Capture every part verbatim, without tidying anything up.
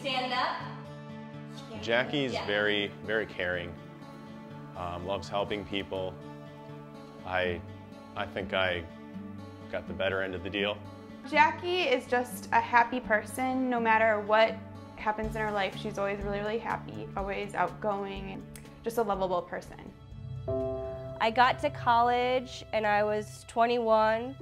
stand up. Jackie's yeah. very, very caring. Um, loves helping people. I, I think I got the better end of the deal. Jackie is just a happy person. No matter what happens in her life, she's always really, really happy, always outgoing, just a lovable person. I got to college and I was twenty-one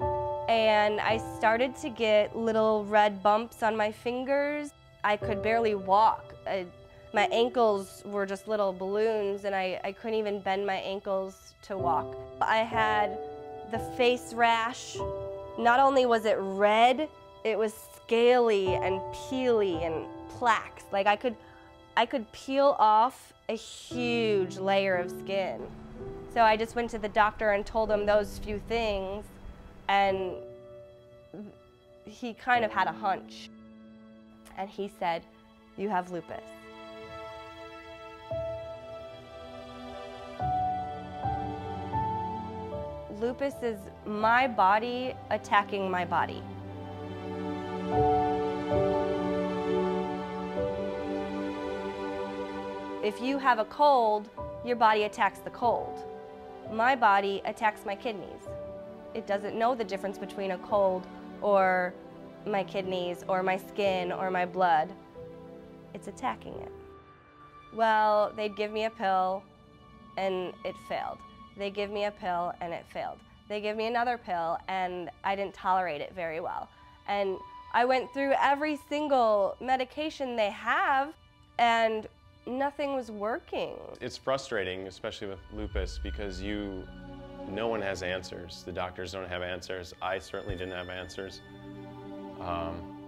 and I started to get little red bumps on my fingers. I could barely walk. I, my ankles were just little balloons and I, I couldn't even bend my ankles to walk. I had the face rash. Not only was it red, it was scaly and peely and plaques. Like I could, I could peel off a huge layer of skin. So I just went to the doctor and told him those few things, and he kind of had a hunch. And he said, "You have lupus." Lupus is my body attacking my body. If you have a cold, your body attacks the cold. My body attacks my kidneys. It doesn't know the difference between a cold or my kidneys or my skin or my blood. It's attacking it. Well, they'd give me a pill and it failed. They give me a pill and it failed. They give me another pill and I didn't tolerate it very well. And I went through every single medication they have and nothing was working. It's frustrating, especially with lupus, because you, no one has answers. The doctors don't have answers. I certainly didn't have answers. Um,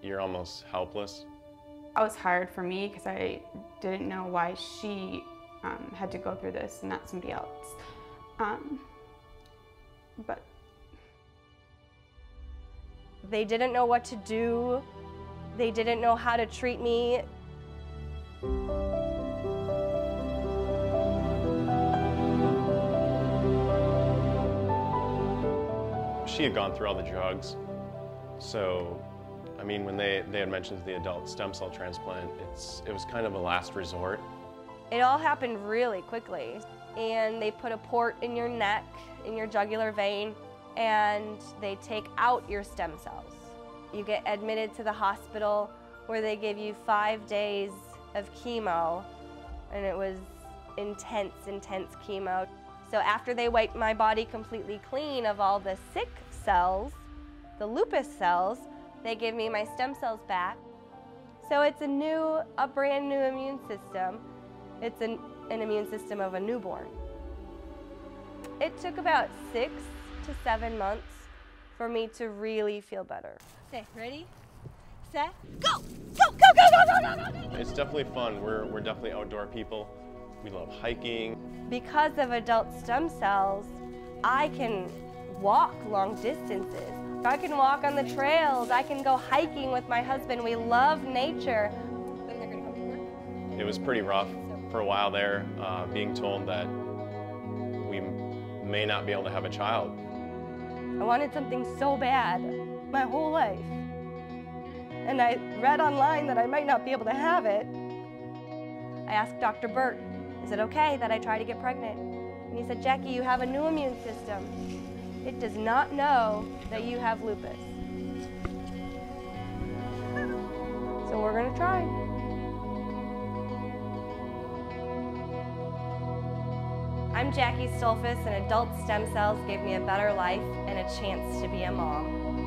you're almost helpless. It was hard for me because I didn't know why she um, had to go through this and not somebody else. Um, but they didn't know what to do. They didn't know how to treat me. She had gone through all the drugs, so I mean when they, they had mentioned the adult stem cell transplant, it's, it was kind of a last resort. It all happened really quickly, and they put a port in your neck, in your jugular vein, and they take out your stem cells. You get admitted to the hospital where they give you five days of chemo, and it was intense, intense chemo. So after they wiped my body completely clean of all the sick cells, the lupus cells, they gave me my stem cells back. So it's a new, a brand new immune system. It's an, an immune system of a newborn. It took about six to seven months for me to really feel better. Okay, ready? Set, go! Go, go, go, go, go, go, go, go! It's definitely fun. We're, we're definitely outdoor people. We love hiking. Because of adult stem cells, I can walk long distances. I can walk on the trails. I can go hiking with my husband. We love nature. It was pretty rough for a while there, uh, being told that we may not be able to have a child. I wanted something so bad my whole life. And I read online that I might not be able to have it. I asked Doctor Burt, is it okay that I try to get pregnant? And he said, Jackie, you have a new immune system. It does not know that you have lupus. So we're gonna try. I'm Jackie Stollfus, and adult stem cells gave me a better life and a chance to be a mom.